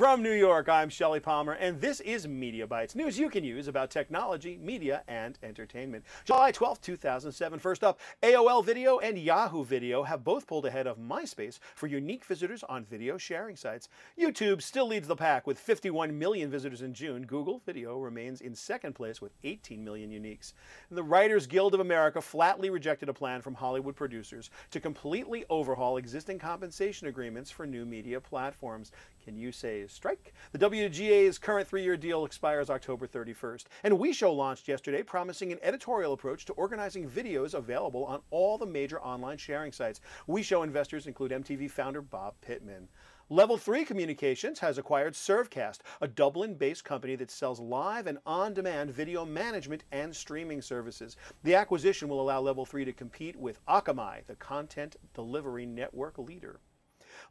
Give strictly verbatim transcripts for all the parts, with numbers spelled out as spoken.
From New York, I'm Shelley Palmer, and this is Media Bytes, news you can use about technology, media, and entertainment. July twelfth, two thousand seven. First up, A O L Video and Yahoo Video have both pulled ahead of MySpace for unique visitors on video sharing sites. YouTube still leads the pack with fifty-one million visitors in June. Google Video remains in second place with eighteen million uniques. The Writers Guild of America flatly rejected a plan from Hollywood producers to completely overhaul existing compensation agreements for new media platforms. Can you say strike? The W G A's current three-year deal expires October thirty-first, and WeShow launched yesterday, promising an editorial approach to organizing videos available on all the major online sharing sites. WeShow investors include M T V founder Bob Pittman. Level three Communications has acquired Servecast, a Dublin-based company that sells live and on-demand video management and streaming services. The acquisition will allow Level three to compete with Akamai, the content delivery network leader.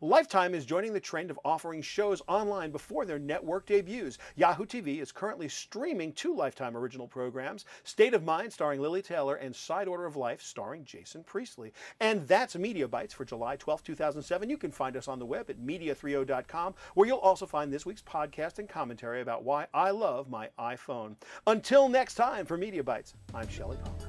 Lifetime is joining the trend of offering shows online before their network debuts. Yahoo T V is currently streaming two Lifetime original programs, State of Mind starring Lily Taylor and Side Order of Life starring Jason Priestley. And that's Media Bytes for July twelfth, two thousand seven. You can find us on the web at Media thirty dot com, where you'll also find this week's podcast and commentary about why I love my iPhone. Until next time, for Media Bytes, I'm Shelley Palmer.